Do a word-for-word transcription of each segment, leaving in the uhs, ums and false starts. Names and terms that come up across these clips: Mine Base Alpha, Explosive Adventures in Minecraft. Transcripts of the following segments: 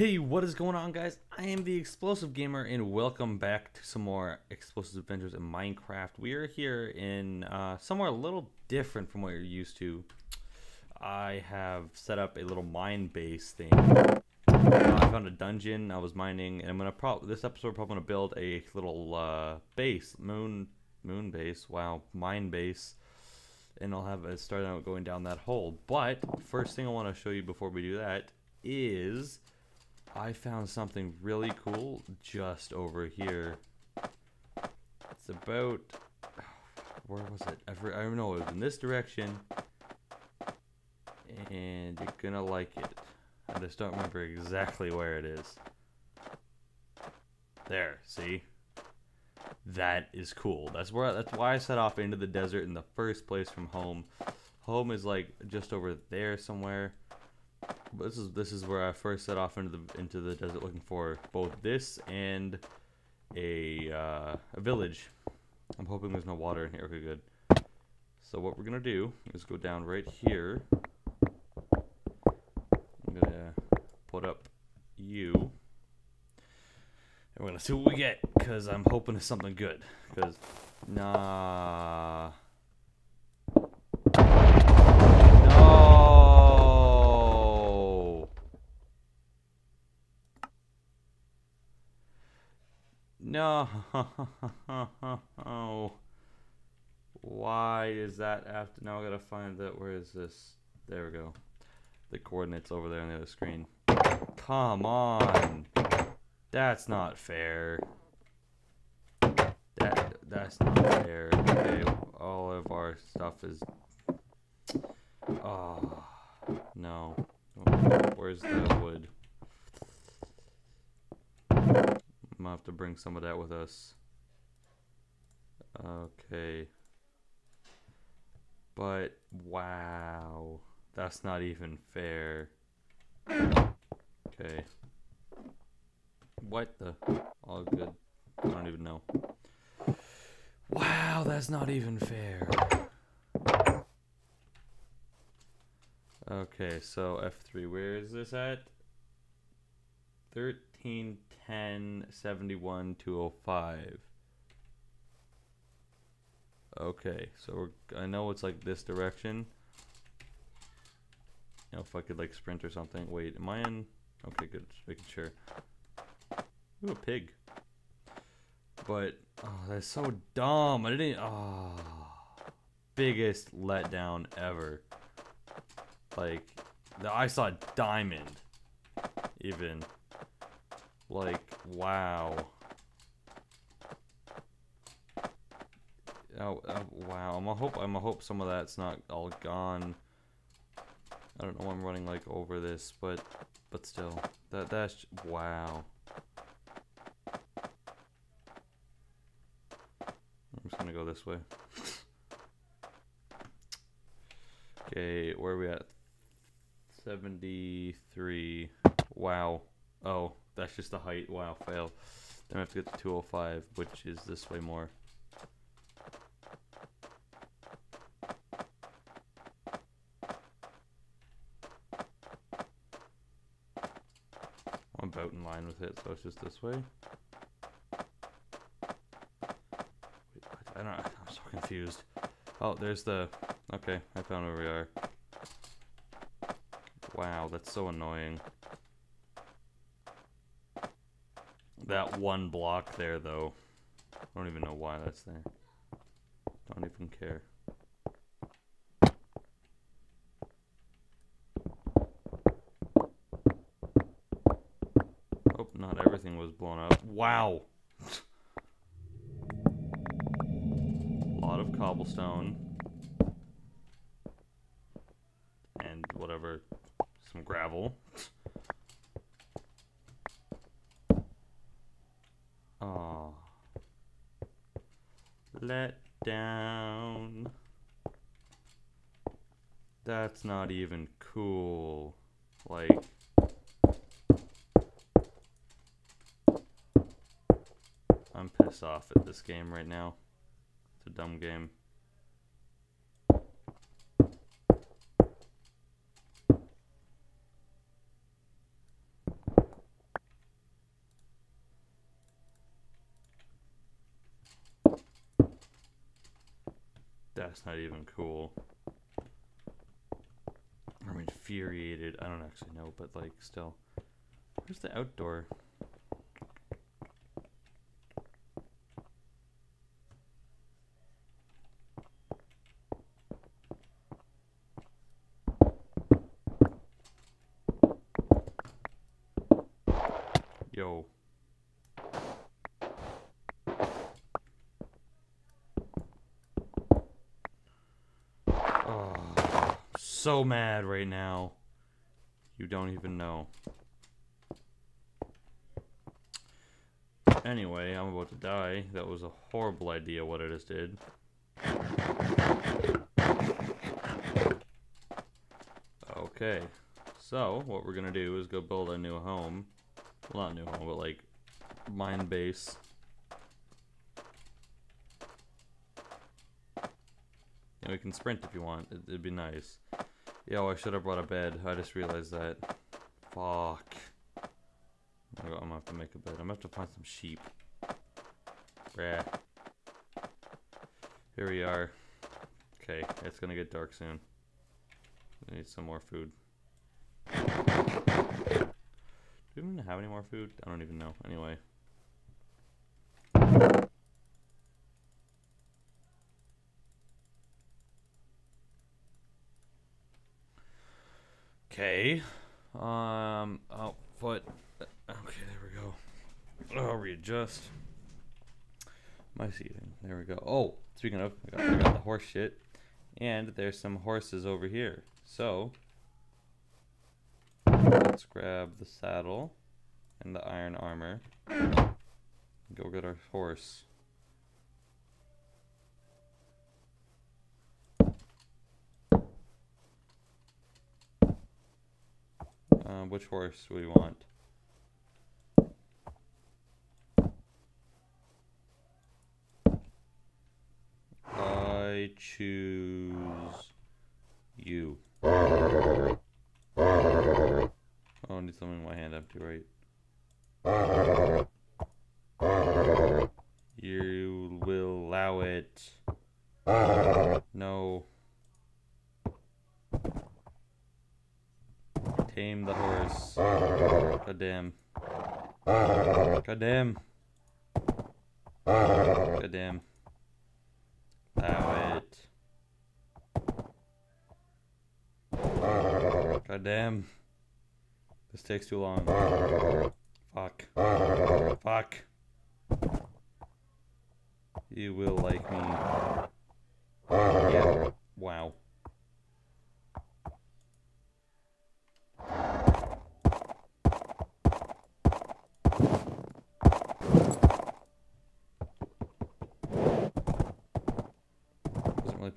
Hey, what is going on, guys? I am the Explosive Gamer, and welcome back to some more Explosive Adventures in Minecraft. We are here in uh, somewhere a little different from what you're used to. I have set up a little mine base thing. Uh, I found a dungeon. I was mining, and I'm gonna probably this episode probably gonna build a little uh, base, moon moon base. Wow, mine base. And I'll have it start out going down that hole. But first thing I want to show you before we do that is I found something really cool just over here. It's about, where was it? I don't know, it was in this direction. And you're gonna like it. I just don't remember exactly where it is. There, see? That is cool. That's where. That's why I set off into the desert in the first place from home. Home is like just over there somewhere. But this is this is where I first set off into the into the desert, looking for both this and a uh, a village. I'm hoping there's no water in here. Okay, good. So what we're gonna do is go down right here. I'm gonna put up you. We're gonna see what we get, because I'm hoping it's something good. Because, nah. No. No. Why is that after? Now I gotta find that. Where is this? There we go. The coordinates over there on the other screen. Come on. That's not fair. That that's not fair. Okay, all of our stuff is. Oh no! Where's the wood? I'm gonna have to bring some of that with us. Okay. But wow, that's not even fair. Okay. What the? All good. I don't even know. Wow, that's not even fair. Okay, so F three, where is this at? thirteen, ten, seventy-one, two oh five. Okay, so we're, I know it's like this direction. You know, if I could like sprint or something. Wait, am I in? Okay, good. Just making sure. Ooh, a pig. But, oh, that's so dumb. I didn't, oh. Biggest letdown ever. Like, the, I saw a diamond. Even. Like, wow. Oh, oh wow. I'm gonna hope, I'm gonna hope some of that's not all gone. I don't know why I'm running, like, over this, but, but still. That, that's, wow. Go this way. Okay, where are we at? seventy-three. Wow. Oh, that's just the height. Wow, fail. Then I have to get to two oh five, which is this way more. I'm about in line with it, so it's just this way. I don't know, I'm so confused. Oh, there's the, okay, I found where we are. Wow, that's so annoying. That one block there, though. I don't even know why that's there. Don't even care. Oh, not everything was blown up. Wow! Of cobblestone and whatever, some gravel. Oh, let down. That's not even cool. Like, I'm pissed off at this game right now. It's a dumb game. That's not even cool. I'm infuriated. I don't actually know, but like still. Where's the outdoor? Yo. Oh, I'm so mad right now. You don't even know. Anyway, I'm about to die. That was a horrible idea what I just did. Okay. So, what we're gonna do is go build a new home. Well, not new home, but like, mine base. And we can sprint if you want. It'd, it'd be nice. Yo, I should have brought a bed. I just realized that. Fuck. I'm gonna have to make a bed. I'm gonna have to find some sheep. Bruh. Here we are. Okay, it's gonna get dark soon. I need some more food. Do we even have any more food? I don't even know. Anyway. Okay. Um. Oh, foot. Okay, there we go. I'll readjust my seating. There we go. Oh, speaking of, I got, I got the horse shit. And there's some horses over here. So, let's grab the saddle and the iron armor. Go get our horse. Uh, which horse do we want? I choose you. Oh, I need something in my hand empty, right? You will allow it. No. Tame the horse. God damn. God damn. God damn. Allow it. God damn. This takes too long. Fuck. Fuck. You will like me. Yeah. Wow.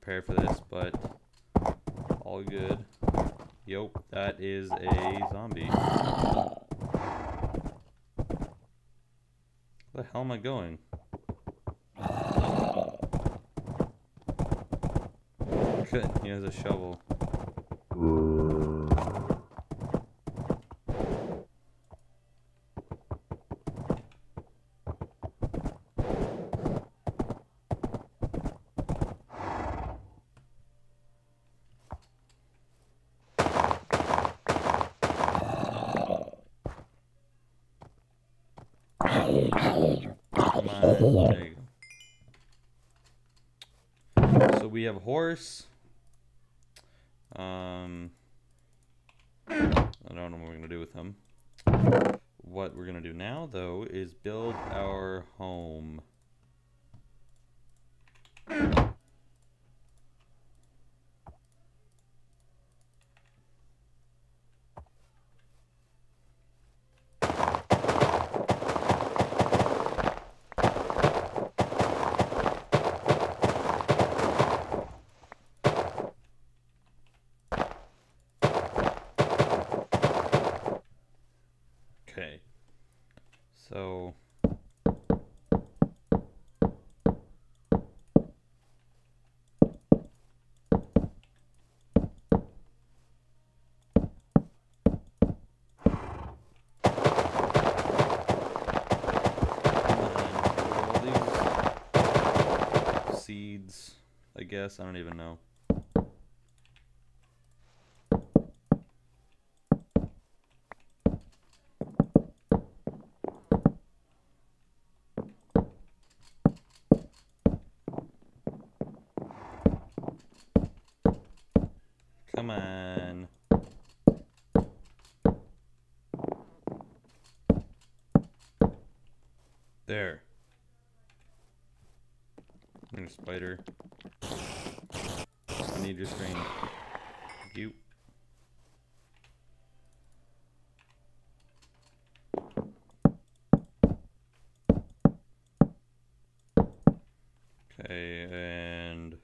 Prepared for this, but all good. Yo, that is a zombie. Where the hell am I going? Good, he has a shovel. There you go. So we have horse. Um, I don't know what we're gonna do with him. What we're gonna do now, though, is build our home. Okay, so and all these seeds I guess. I don't even know. Come on. There. I'm a spider. I need your screen. Thank you. Okay, and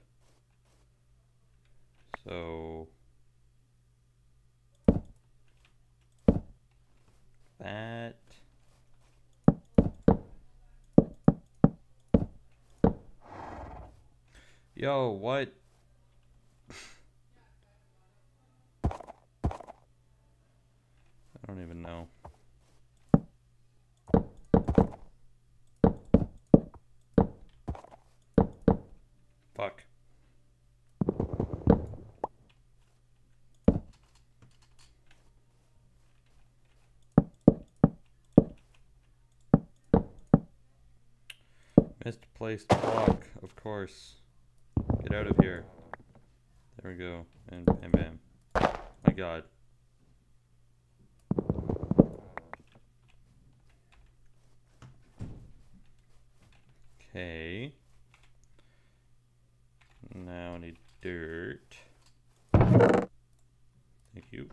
so that. Yo, what? I don't even know. Fuck. Misplaced block, of course. Get out of here. There we go. And bam, bam. My God. Okay. Now I need dirt. Thank you.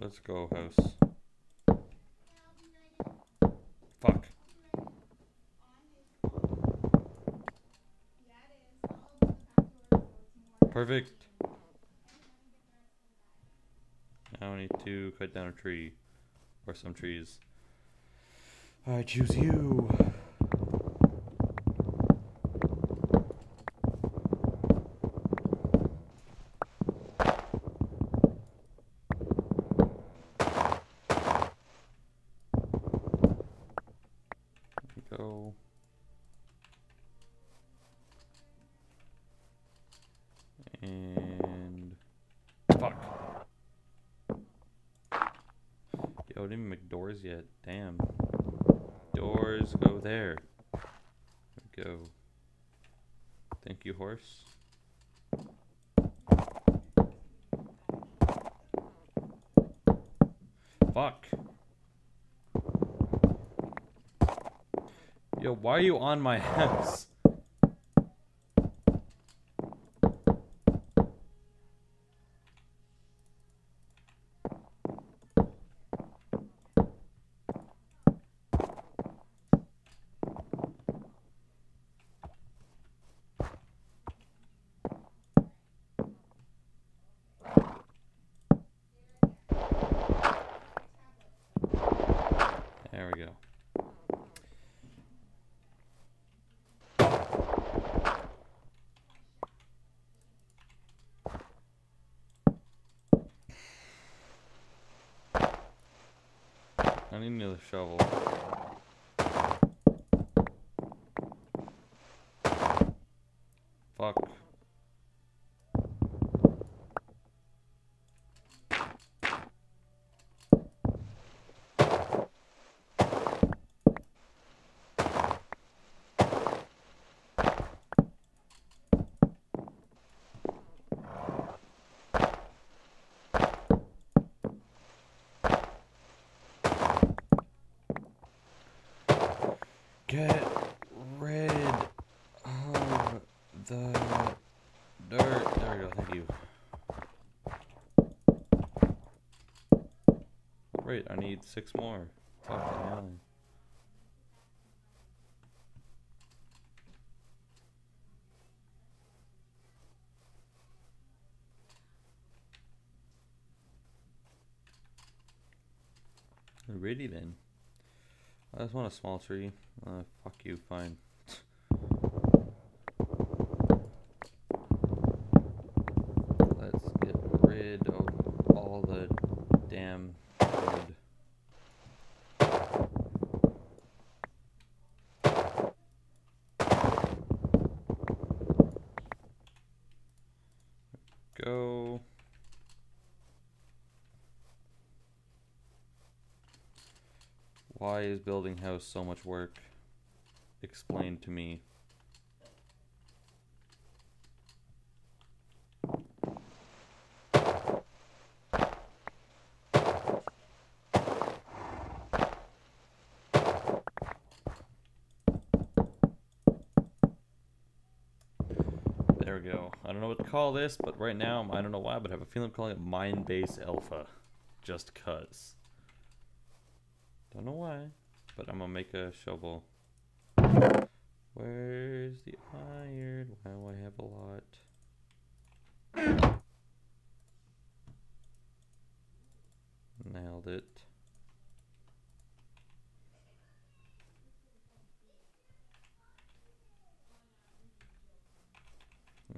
Let's go, house. Fuck. Perfect. Now I need to cut down a tree. Or some trees. I choose you. And fuck. Yo, I didn't even make doors yet. Damn. Doors go there. There we go. Thank you, horse. Fuck. Yo, why are you on my house? There we go. I need another shovel. Fuck. Get rid of the dirt. There we go, thank you. Great, I need six more. Fucking hell. Alrighty then. I just want a small tree. Uh, fuck you, fine. good. Go. Why is building house so much work? Explain to me. There we go. I don't know what to call this, but right now, I don't know why, but I have a feeling I'm calling it Mine Base Alpha. Just cuz. Don't know why, but I'm gonna make a shovel. Where's the iron? Wow, I have a lot. Nailed it.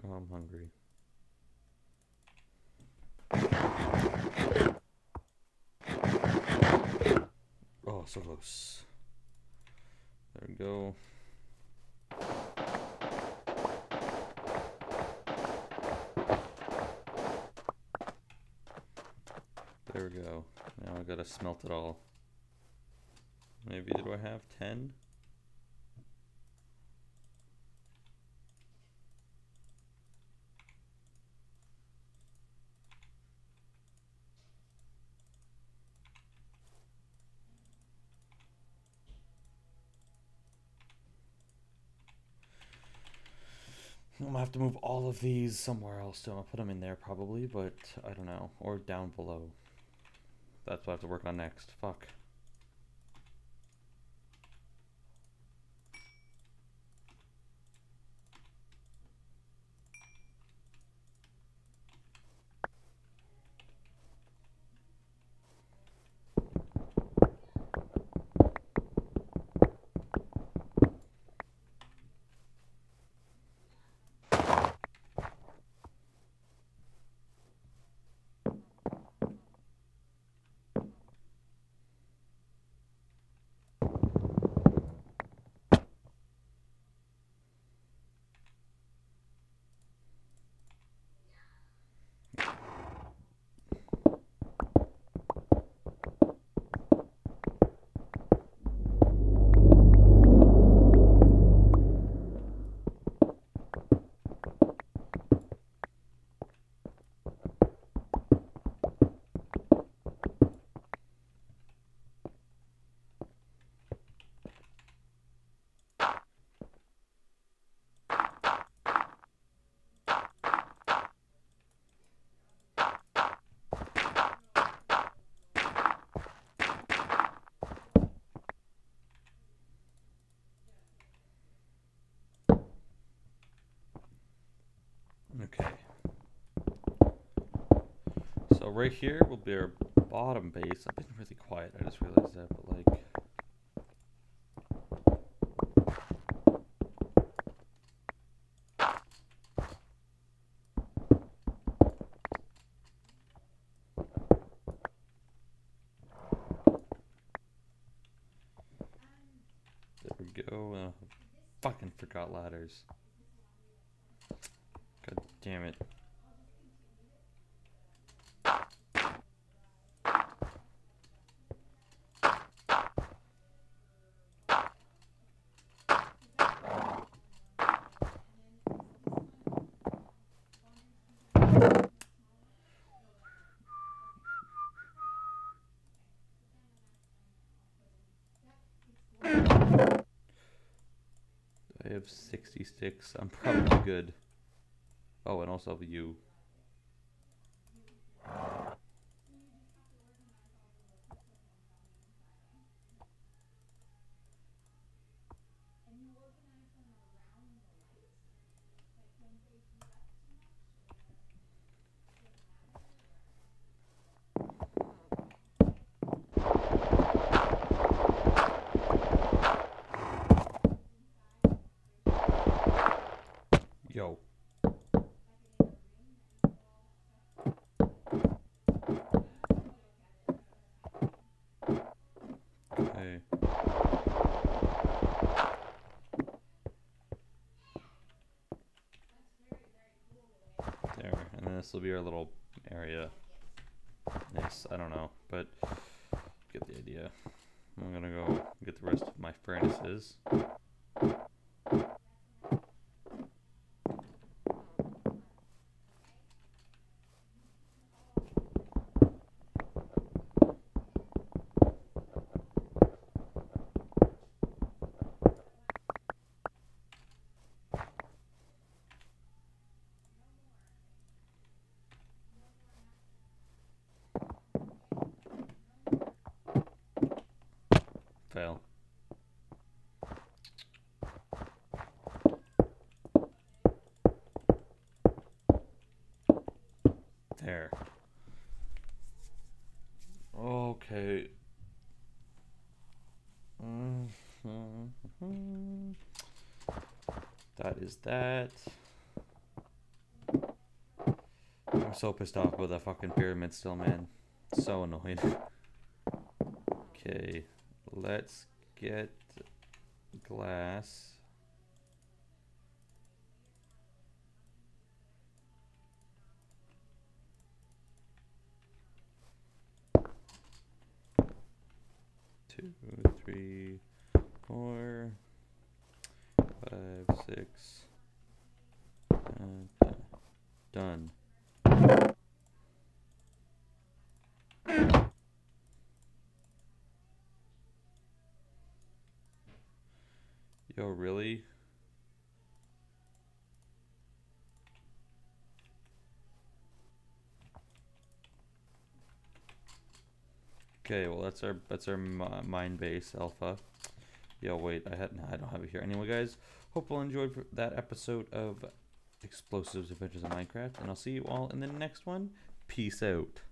Oh, I'm hungry. Oh, so close. There we go. There we go. Now I gotta smelt it all. Maybe do I have ten? I'm gonna have to move all of these somewhere else, so I'm gonna put them in there probably, but I don't know, or down below. That's what I have to work on next. Fuck. Okay, so right here will be our bottom base. I've been really quiet, I just realized that, but like... There we go, uh, fucking forgot ladders. Damn it. I have sixty sticks. I'm probably good. Oh, and also you. Yo. will be our little area. Nice. I don't know, but get the idea. I'm gonna go get the rest of my furnaces. Fail. There. Okay. Mm-hmm. That is that. I'm so pissed off about that fucking pyramid still, man. So annoyed. Okay. Let's get glass. Two, three, four, five, six. And done. Yo, really? Okay, well that's our that's our Mine Base Alpha. Yo, wait, I had no, I don't have it here. Anyway, guys, hope you all enjoyed that episode of Explosive Adventures in Minecraft, and I'll see you all in the next one. Peace out.